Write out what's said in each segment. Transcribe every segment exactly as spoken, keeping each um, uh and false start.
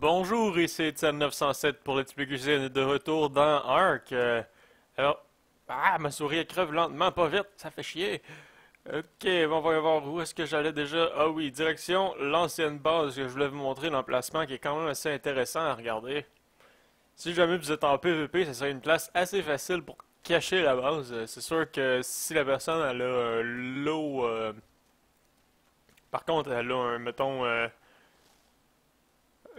Bonjour, ici Citizen neuf cent sept pour le T P Q C de retour dans Arc. Euh, alors, ah, ma souris elle creve lentement, pas vite, ça fait chier. Ok, on va voir où est-ce que j'allais déjà. Ah oui, direction l'ancienne base que je voulais vous montrer, l'emplacement qui est quand même assez intéressant à regarder. Si jamais vous êtes en P V P, ça serait une place assez facile pour cacher la base. C'est sûr que si la personne elle a euh, l'eau... Euh, par contre, elle a un, mettons... Euh,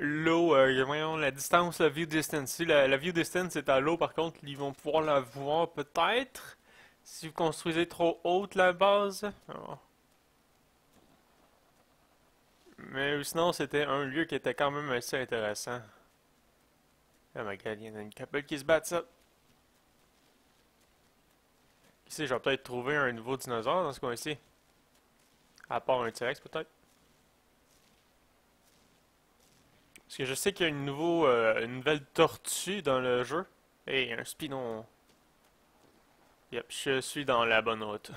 l'eau, euh, la distance, la view distance. La, la view distance est à l'eau, par contre, ils vont pouvoir la voir peut-être. Si vous construisez trop haute la base. Oh. Mais sinon, c'était un lieu qui était quand même assez intéressant. Oh my god, il y en a une couple qui se battent ça. Qui sait, je vais peut-être trouver un nouveau dinosaure dans ce coin-ci. À part un T-Rex peut-être. Parce que je sais qu'il y a une, nouveau, euh, une nouvelle tortue dans le jeu. Et un Spino. Yep, je suis dans la bonne route.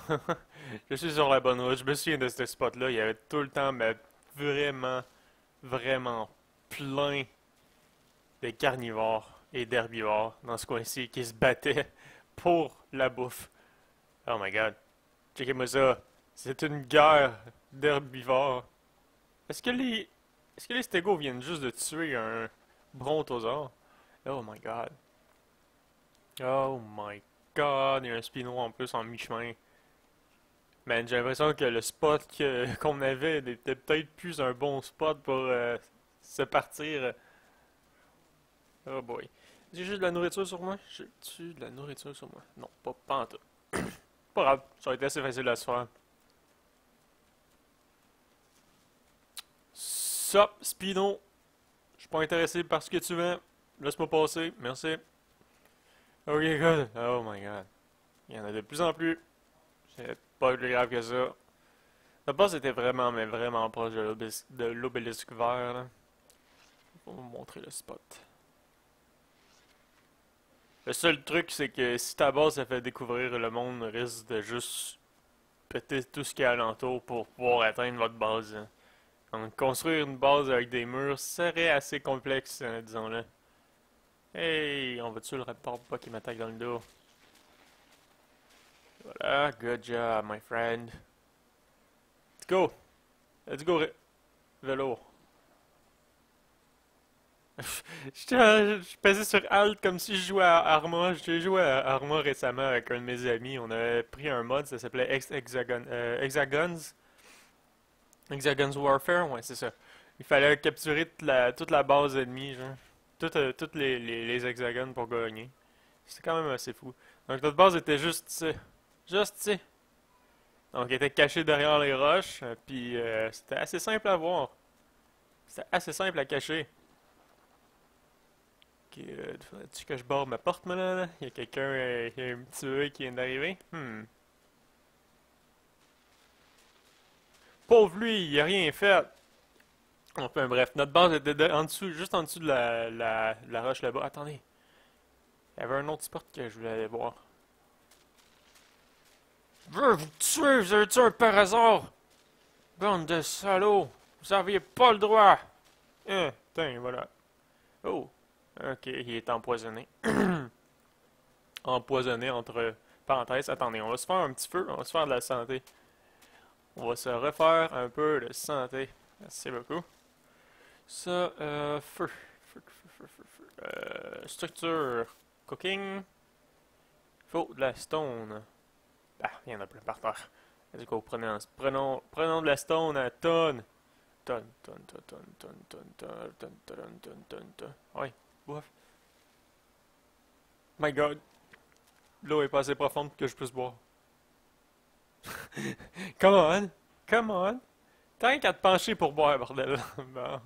Je suis sur la bonne route. Je me souviens de ce spot-là. Il y avait tout le temps, mais vraiment, vraiment plein de carnivores et d'herbivores dans ce coin-ci qui se battaient pour la bouffe. Oh my god. Checkez-moi ça. C'est une guerre d'herbivores. Est-ce que les... Est-ce que les Stegos viennent juste de tuer un Brontosaure? Oh my god. Oh my god, il y a un Spino en plus en mi-chemin. Man, j'ai l'impression que le spot qu'on qu avait n'était peut-être plus un bon spot pour euh, se partir. Oh boy. J'ai juste de la nourriture sur moi? J'ai-tu de la nourriture sur moi? Non, pas pantoute. Pas grave, ça aurait été assez facile à se faire. Stop, Spino. Je suis pas intéressé par ce que tu veux. Laisse-moi passer. Merci. Ok, good. Oh my god. Il y en a de plus en plus. C'est pas plus grave que ça. La base était vraiment, mais vraiment proche de l'obélisque vert. Là. On va vous montrer le spot. Le seul truc, c'est que si ta base ça fait découvrir le monde, risque de juste péter tout ce qu'il y a alentour pour pouvoir atteindre votre base. Hein. Donc, construire une base avec des murs serait assez complexe, hein, disons-le. Hey, on va tuer le raptor pas qui m'attaque dans le dos. Voilà, good job, my friend. Let's go! Let's go, vélo. je, je passais sur Alt comme si je jouais à Arma. J'ai joué à Arma récemment avec un de mes amis. On avait pris un mod, ça s'appelait Hexagons. Euh, Hexagons. Hexagons Warfare, ouais, c'est ça. Il fallait capturer toute la, toute la base ennemie, genre. Toutes euh, tout les, les, les hexagones pour gagner. C'était quand même assez fou. Donc notre base était juste ici. Juste ici. Donc elle était cachée derrière les roches, puis euh, c'était assez simple à voir. C'était assez simple à cacher. Ok, euh, faudrait-tu que je barre ma porte maintenant, là? Il y a quelqu'un, euh, il y a un petit œil qui vient d'arriver. Hmm. Pauvre lui, il a rien fait. Enfin bref, notre base était de, en dessous, juste en dessous de la, la, la roche là-bas. Attendez. Il y avait un autre spot que je voulais aller voir. Je veux vous tuer, vous avez tué un par hasard. Bande de salauds. Vous n'aviez pas le droit. Hein, tiens, voilà. Oh. Ok, il est empoisonné. Empoisonné entre parenthèses. Attendez, on va se faire un petit feu, on va se faire de la santé. On va se refaire un peu de santé. Merci beaucoup. Ça, euh, feu. Feu, feu, feu, feu, feu. Euh, structure. Cooking. Faut de la stone. Ah, il y en a plein par terre. Du coup, prenons, prenons, prenons de la stone à tonnes. Tonnes, tonnes, tonnes, tonnes, tonnes, tonnes, tonnes, tonnes, tonnes, tonnes, tonnes. Oui, bof. My god. L'eau est pas assez profonde pour que je puisse boire. Come on! Come on! Tant qu'à te pencher pour boire, bordel! Bon.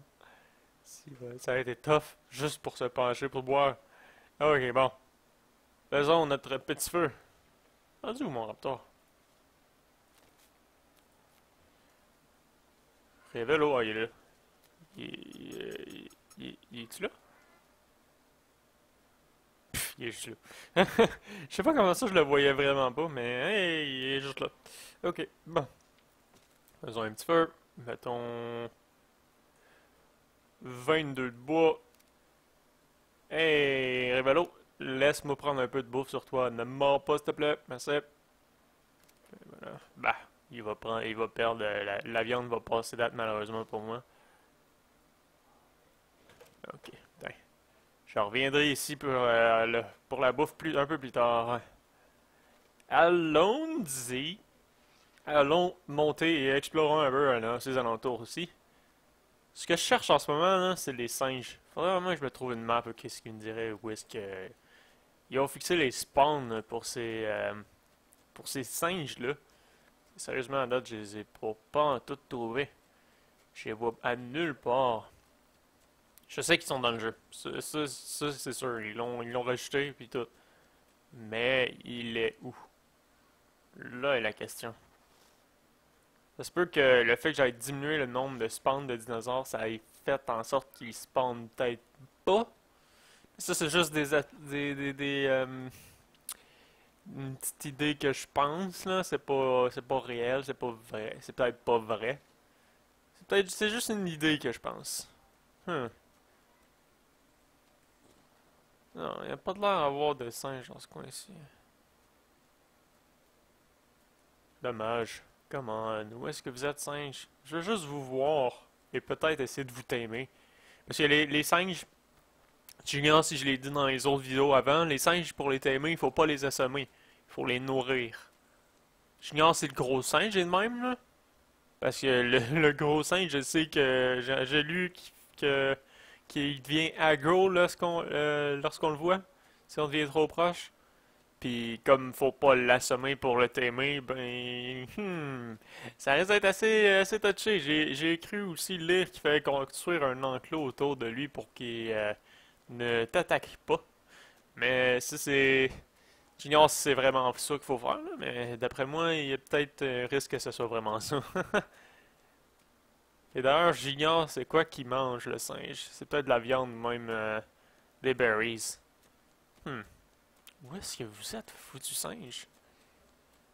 Si, ça a été tough juste pour se pencher pour boire. Ok, bon. Faisons notre petit feu. Rendu où mon raptor? Révèle, oh, il est là. Il, il, il, il est-tu là? Il est juste là. Je sais pas comment ça je le voyais vraiment pas, mais hey, il est juste là. Ok, bon. Faisons un petit feu. Mettons... vingt-deux de bois. Hey, Révalo, laisse-moi prendre un peu de bouffe sur toi. Ne mords pas, s'il te plaît. Merci. Voilà. Bah, il va prendre, il va perdre. La, la viande va passer date, malheureusement, pour moi. Ok. Je reviendrai ici pour, euh, le, pour la bouffe plus, un peu plus tard. Allons-y. Allons monter et explorons un peu là, ces alentours aussi. Ce que je cherche en ce moment, c'est les singes. Faudrait vraiment que je me trouve une map. Qu'est-ce qu'ils me diraient? Où est-ce que... Ils ont fixé les spawns pour ces... Euh, pour ces singes-là. Sérieusement, à date, je les ai pas, pas en tout trouvés. Je les vois à nulle part. Je sais qu'ils sont dans le jeu. Ça, ça, ça c'est sûr. Ils l'ont rajouté, puis tout. Mais il est où? Là est la question. Ça se peut que le fait que j'aille diminuer le nombre de spawns de dinosaures, ça ait fait en sorte qu'ils spawnent peut-être pas. Ça, c'est juste des... des, des, des euh, une petite idée que je pense, là. C'est pas, c'est pas réel, c'est pas vrai. C'est peut-être pas vrai. C'est peut-être... C'est juste une idée que je pense. Hmm. Non, il n'y a pas de l'air d'avoir de singes dans ce coin-ci. Dommage. Come on, où est-ce que vous êtes, singes? Je veux juste vous voir et peut-être essayer de vous tamer. Parce que les, les singes, tu ignores si je l'ai dit dans les autres vidéos avant, les singes, pour les tamer, il faut pas les assommer. Il faut les nourrir. J'ignore si le gros singe est le même, là. Parce que le, le gros singe, je sais que j'ai lu qu'il qui devient aggro lorsqu'on euh, lorsqu'on le voit, si on devient trop proche. Puis comme faut pas l'assommer pour le tamer, ben hmm, ça risque d'être assez, assez touché. J'ai cru aussi lire qu'il fallait construire un enclos autour de lui pour qu'il euh, ne t'attaque pas. Mais si c'est... J'ignore si c'est vraiment ça qu'il faut faire, là, mais d'après moi, il y a peut-être un risque que ce soit vraiment ça. Et d'ailleurs, j'ignore c'est quoi qu'il mange, le singe. C'est peut-être de la viande, même euh, des berries. Hmm. Où est-ce que vous êtes, foutu singe?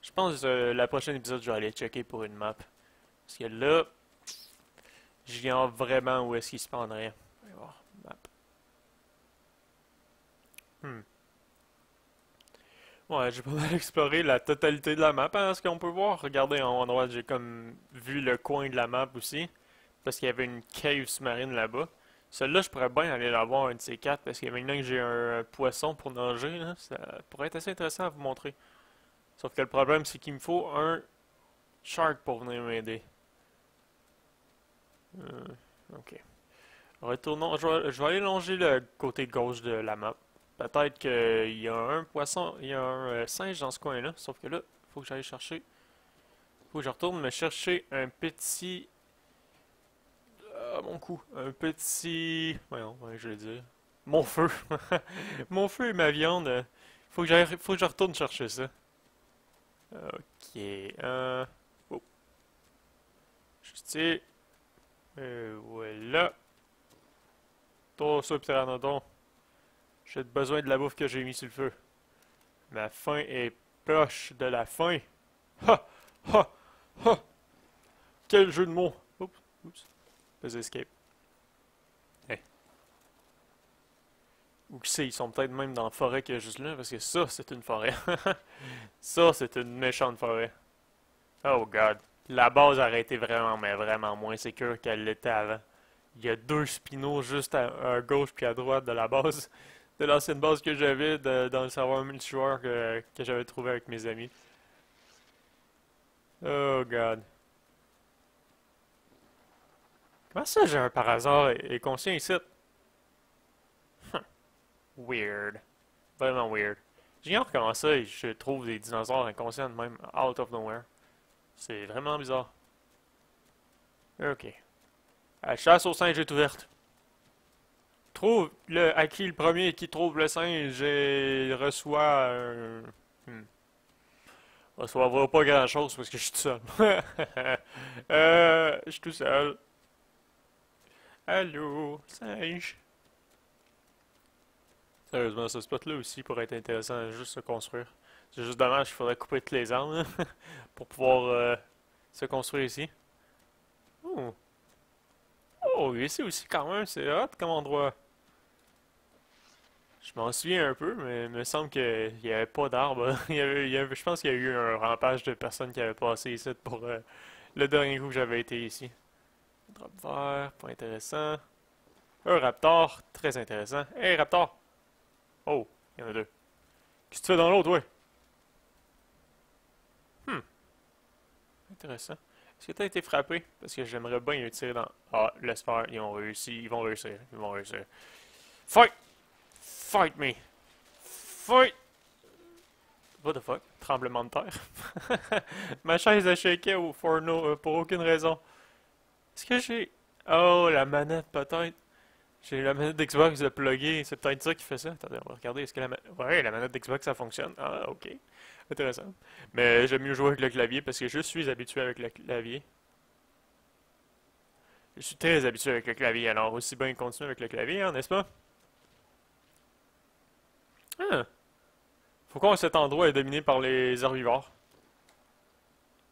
Je pense que euh, la prochaine épisode, je vais aller checker pour une map. Parce que là, j'ignore vraiment où est-ce qu'il se pendrait. On va voir, map. Hmm. Ouais, j'ai pas mal exploré la totalité de la map, hein, ce qu'on peut voir. Regardez, en haut à droite, j'ai comme vu le coin de la map aussi. Parce qu'il y avait une cave sous-marine là-bas. Celle-là, je pourrais bien aller la voir, une de ces quatre, parce que maintenant que j'ai un poisson pour nager, là, ça pourrait être assez intéressant à vous montrer. Sauf que le problème, c'est qu'il me faut un shark pour venir m'aider. Euh, ok. Retournons. Je vais, je vais aller longer le côté gauche de la map. Peut-être qu'il y a un poisson, il y a un euh, singe dans ce coin-là. Sauf que là, faut que j'aille chercher. Faut que je retourne me chercher un petit... Euh, mon coup. Un petit... Voyons, ouais, je vais dire. Mon feu. Mon feu et ma viande. Faut que j'aille, faut que je retourne chercher ça. Ok. Euh... Oh. Juste... Euh, voilà. Tout ça, pteranodon. J'ai besoin de la bouffe que j'ai mis sur le feu. Ma faim est proche de la faim. Ha! Ha! Ha! Quel jeu de mots! Oups! Oups! Fais escape. Hey. Ou qui sait, ils sont peut-être même dans la forêt qu'il y a juste là, parce que ça, c'est une forêt. Ça, c'est une méchante forêt. Oh god. La base aurait été vraiment, mais vraiment moins sécure qu'elle l'était avant. Il y a deux Spinos juste à, à gauche puis à droite de la base. De l'ancienne base que j'avais dans le serveur multijoueur que, que j'avais trouvé avec mes amis. Oh god. Comment ça j'ai un par hasard et, et conscient ici? Huh. Weird. Vraiment weird. J'ignore comment ça je trouve des dinosaures inconscients même out of nowhere. C'est vraiment bizarre. Ok. La chasse au singe est ouverte. Trouve le, à qui le premier qui trouve le singe et reçoit un... Hmm. Reçoit pas grand chose parce que je suis tout seul. euh, je suis tout seul. Allô, singe. Sérieusement, ce spot-là aussi pourrait être intéressant à juste se construire. C'est juste dommage qu'il faudrait couper toutes les arbres hein, pour pouvoir euh, se construire ici. Oh. Oh, ici aussi quand même, c'est hot comme endroit. Je m'en souviens un peu, mais il me semble qu'il n'y avait pas d'arbre. il y avait, il y avait, je pense qu'il y a eu un rampage de personnes qui avaient passé ici pour euh, le dernier coup que j'avais été ici. Drop vert, pas intéressant. Un raptor, très intéressant. Hey raptor! Oh, il y en a deux. Qu'est-ce que tu fais dans l'autre, ouais? Hmm. Intéressant. Est-ce que t'as été frappé? Parce que j'aimerais bien y tirer dans... Ah, laisse faire, ils ont réussi, ils vont réussir, ils vont réussir. Fight! Fight me! Fight! What the fuck? Tremblement de terre. Ma chaise a shaké au forno pour aucune raison. Est-ce que j'ai... Oh, la manette peut-être. J'ai la manette d'Xbox de plugger, c'est peut-être ça qui fait ça. Attendez, on va regarder, est-ce que la manette... Ouais, la manette d'Xbox, ça fonctionne. Ah, ok. Intéressant. Mais j'aime mieux jouer avec le clavier parce que je suis habitué avec le clavier. Je suis très habitué avec le clavier, alors aussi bien continuer avec le clavier, hein, n'est-ce pas? Ah. Pourquoi cet endroit est dominé par les herbivores?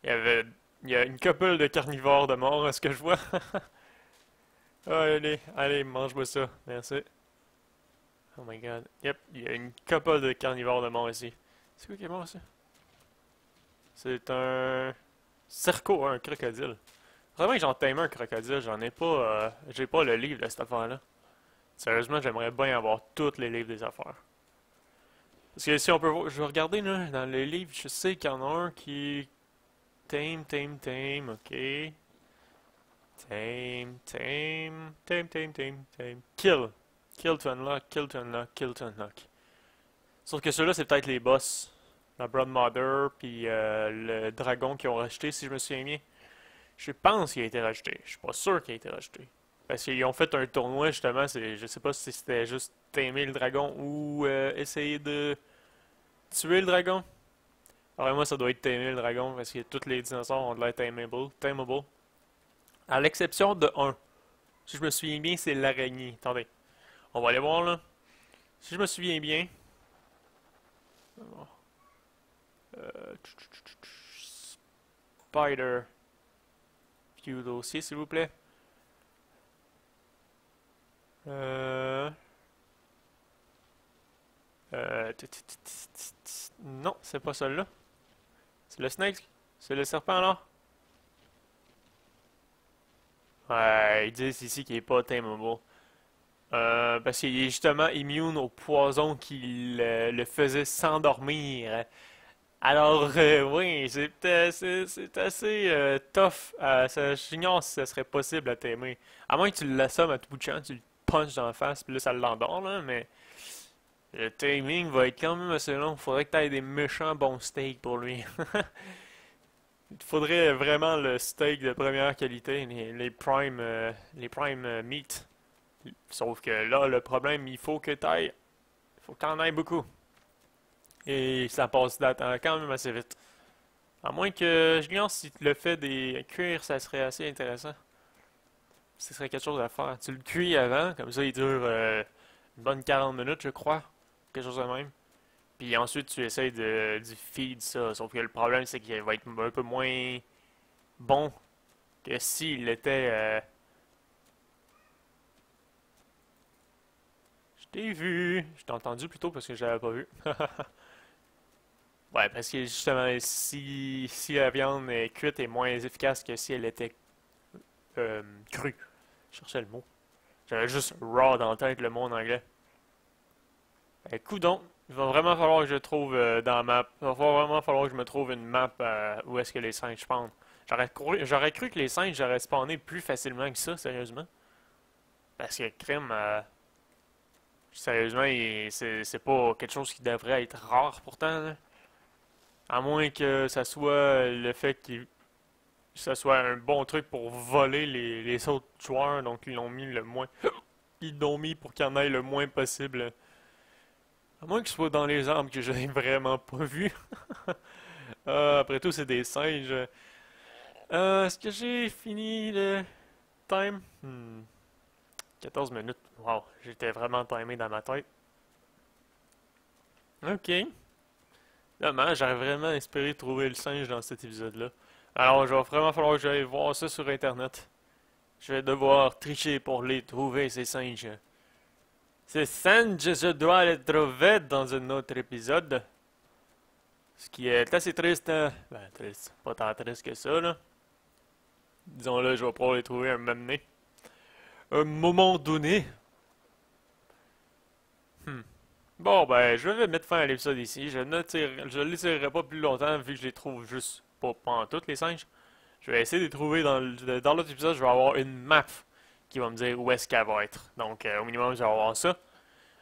Il y avait... Il y a une couple de carnivores de mort, à ce que je vois. Allez, allez, mange-moi ça. Merci. Oh my god. Yep, il y a une couple de carnivores de mort ici. C'est quoi qui est mort ici? C'est un... Cerco, un crocodile. Vraiment que j'en t'aime un crocodile, j'en ai pas... Euh, j'ai pas le livre de cette affaire-là. Sérieusement, j'aimerais bien avoir tous les livres des affaires. Parce que si on peut voir... Je vais regarder, là, dans les livres, je sais qu'il y en a un qui... Tame, tame, tame, ok. Tame, tame, tame, tame, tame, tame. Kill. Kill to unlock, kill to unlock, kill to unlock. Sauf que ceux-là, c'est peut-être les boss. La Broodmother, puis euh, le dragon qui ont racheté, si je me souviens bien. Je pense qu'il a été racheté. Je suis pas sûr qu'il a été racheté. Parce qu'ils ont fait un tournoi, justement. Je sais pas si c'était juste tamer le dragon ou euh, essayer de tuer le dragon. Alors moi ça doit être tamé le dragon parce que tous les dinosaures ont de l'air tamable, tamable. À l'exception de un. Si je me souviens bien, c'est l'araignée. Attendez. On va aller voir là. Si je me souviens bien. Euh, Spider. View dossier, s'il vous plaît. Euh. Euh. Non, c'est pas celle-là. C'est le snake? C'est le serpent, là? Ouais, ils disent ici qu'il est pas tamable. Euh, parce qu'il est justement immune au poison qui le, le faisait s'endormir. Alors, euh, oui, c'est assez, c'est assez euh, tough. Euh, J'ignore si ça serait possible à tamer. À moins que tu l'assommes à tout bout de champ, tu le punches dans la face, puis là, ça l'endort, là, mais... Le timing va être quand même assez long. Faudrait que tu aies des méchants bons steaks pour lui. Il faudrait vraiment le steak de première qualité, les, les prime, euh, les prime euh, meat. Sauf que là, le problème, il faut que tu ailles. Il faut que tu en ailles beaucoup. Et ça passe date hein, quand même assez vite. À moins que je pense si tu le fais des cuire, ça serait assez intéressant. Ce serait quelque chose à faire. Tu le cuis avant, comme ça il dure euh, une bonne quarante minutes, je crois. Quelque chose de même. Puis ensuite, tu essaies de, de feed ça. Sauf que le problème, c'est qu'il va être un peu moins bon que s'il était... Euh... Je t'ai vu. Je t'ai entendu plutôt parce que je l'avais pas vu. Ouais, parce que justement, si, si la viande est cuite, elle est moins efficace que si elle était euh, crue. Je cherchais le mot. J'avais juste raw dans la tête, le mot en anglais. Ben, coudon, il va vraiment falloir que je trouve euh, dans la map. Il va vraiment falloir que je me trouve une map euh, où est-ce que les singes spawnent. J'aurais cru, j'aurais cru que les singes j'aurais spawné plus facilement que ça, sérieusement. Parce que crime, euh, sérieusement, c'est pas quelque chose qui devrait être rare pourtant. Là. À moins que ça soit le fait qu'il ça soit un bon truc pour voler les, les autres joueurs, donc ils l'ont mis le moins. Ils l'ont mis pour qu'il y en ait le moins possible. À moins que ce soit dans les arbres que je n'ai vraiment pas vu. euh, après tout, c'est des singes. Euh, Est-ce que j'ai fini le time? Hmm. quatorze minutes. Wow, j'étais vraiment timé dans ma tête. Ok. Dommage, j'aurais vraiment espéré trouver le singe dans cet épisode-là. Alors, il va vraiment falloir que j'aille voir ça sur Internet. Je vais devoir tricher pour les trouver, ces singes. Ces singes, je dois les trouver dans un autre épisode. Ce qui est assez triste. Ben, triste. Pas tant triste que ça, là. Disons-le, je vais pouvoir les trouver un moment donné. Un moment donné. Hmm. Bon, ben, je vais mettre fin à l'épisode ici. Je ne tire, je les tirerai pas plus longtemps vu que je les trouve juste pas pantoute, les singes. Je vais essayer de les trouver dans l'autre épisode. Je vais avoir une map qui va me dire où est-ce qu'elle va être. Donc, euh, au minimum, je vais avoir ça.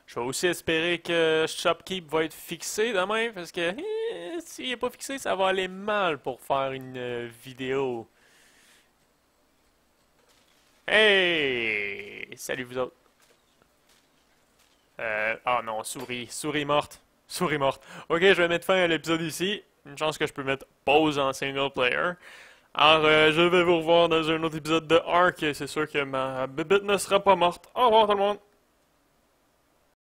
Je vais aussi espérer que Shopkeep va être fixé demain, parce que eh, s'il n'est pas fixé, ça va aller mal pour faire une euh, vidéo. Hey! Salut vous autres. Euh, ah non, souris. Souris morte. Souris morte. Ok, je vais mettre fin à l'épisode ici. Une chance que je peux mettre pause en single player. Alors, euh, je vais vous revoir dans un autre épisode de Ark. C'est sûr que ma bébête ne sera pas morte. Au revoir tout le monde.